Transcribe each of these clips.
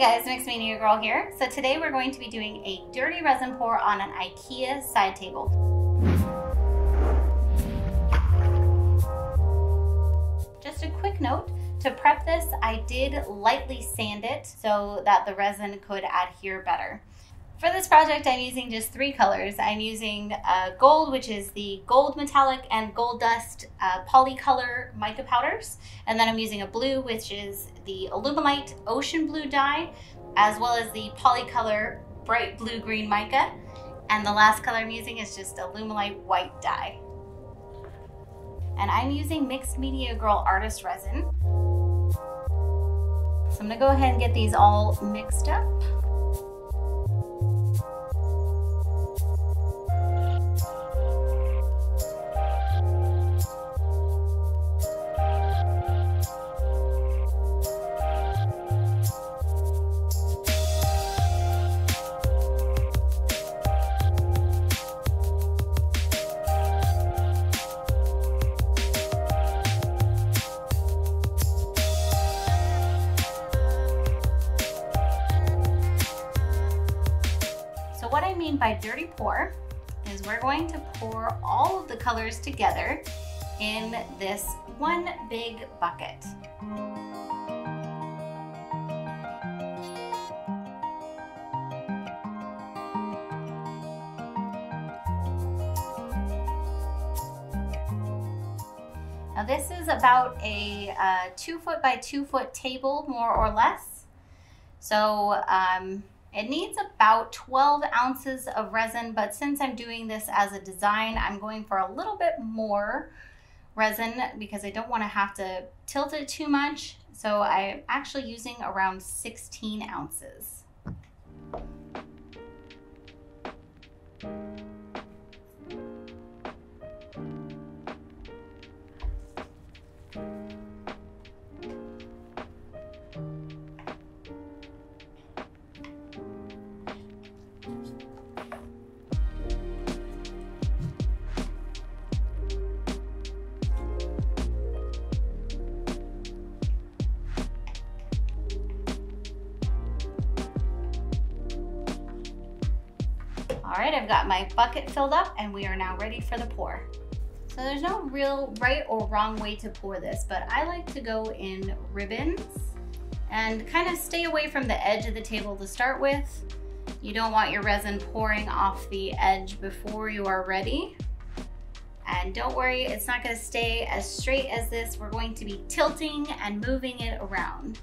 Hey guys, Mixed Media Girl here. So today we're going to be doing a dirty resin pour on an IKEA side table. Just a quick note, to prep this, I did lightly sand it so that the resin could adhere better. For this project, I'm using just three colors. I'm using gold, which is the gold metallic and gold dust Polycolor mica powders. And then I'm using a blue, which is the Alumilite ocean blue dye, as well as the Polycolor bright blue green mica. And the last color I'm using is just Alumilite white dye. And I'm using Mixed Media Girl Artist Resin. So I'm gonna go ahead and get these all mixed up. What I mean by dirty pour is we're going to pour all of the colors together in this one big bucket. Now this is about a 2 foot by 2 foot table, more or less. So it needs about 12 ounces of resin, but since I'm doing this as a design, I'm going for a little bit more resin because I don't want to have to tilt it too much. So I'm actually using around 16 ounces. All right, I've got my bucket filled up and we are now ready for the pour. So there's no real right or wrong way to pour this, but I like to go in ribbons and kind of stay away from the edge of the table to start with. You don't want your resin pouring off the edge before you are ready. And don't worry, it's not gonna stay as straight as this. We're going to be tilting and moving it around.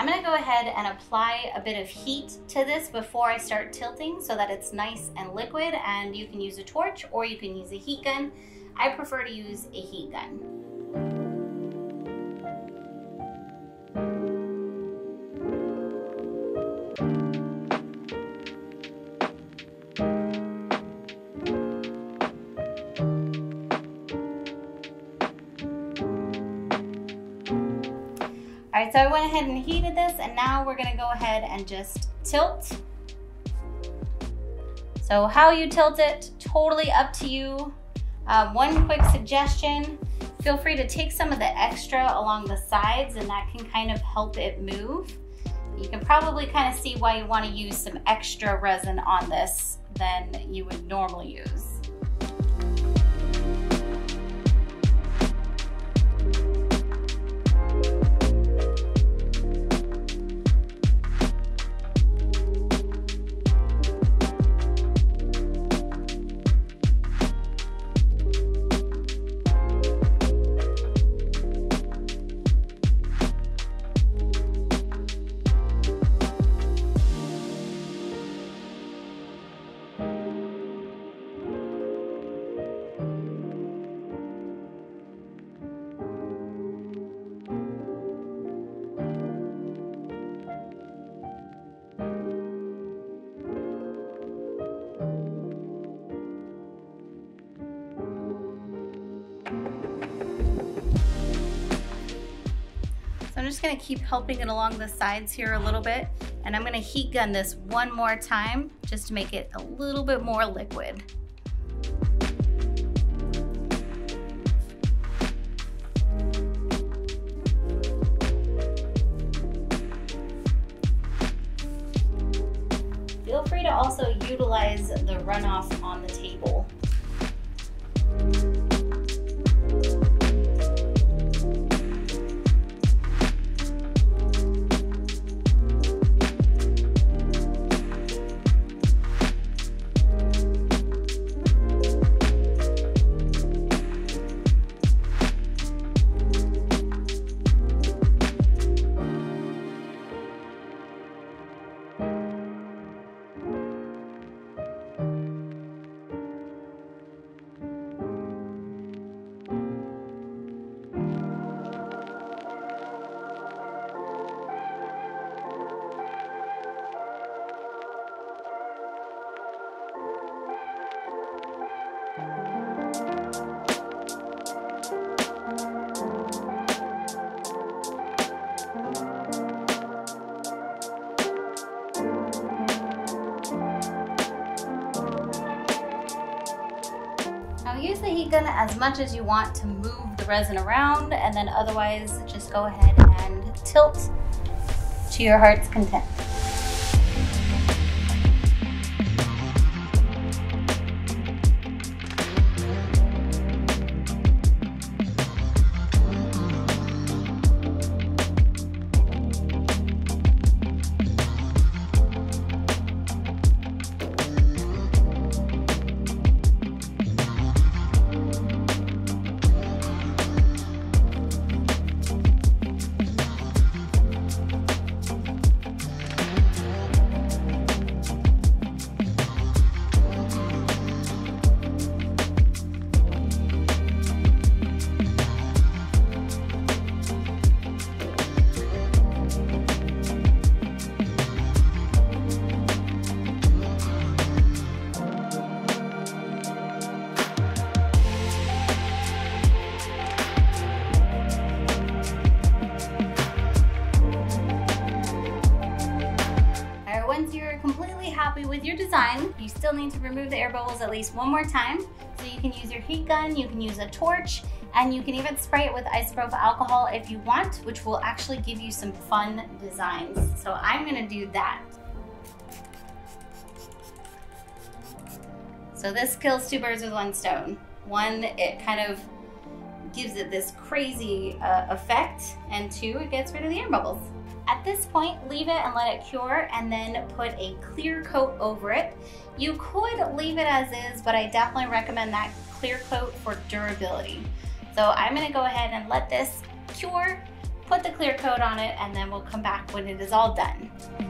I'm gonna go ahead and apply a bit of heat to this before I start tilting so that it's nice and liquid, and you can use a torch or you can use a heat gun. I prefer to use a heat gun. All right, so I went ahead and heated this, and now we're gonna go ahead and just tilt. So how you tilt it, totally up to you. One quick suggestion, feel free to take some of the extra along the sides, and that can kind of help it move. You can probably kind of see why you wanna use some extra resin on this than you would normally use. I'm just gonna keep helping it along the sides here a little bit, and I'm gonna heat gun this one more time just to make it a little bit more liquid. utilize the runoff on the table. Use the heat gun as much as you want to move the resin around, and then otherwise just go ahead and tilt to your heart's content. Happy with your design, you still need to remove the air bubbles at least one more time. So you can use your heat gun, you can use a torch, and you can even spray it with isopropyl alcohol if you want, which will actually give you some fun designs. So I'm gonna do that. So this kills two birds with one stone. One, it kind of gives it this crazy effect, and two, it gets rid of the air bubbles. At this point, leave it and let it cure, and then put a clear coat over it. You could leave it as is, but I definitely recommend that clear coat for durability. So I'm gonna go ahead and let this cure, put the clear coat on it, and then we'll come back when it is all done.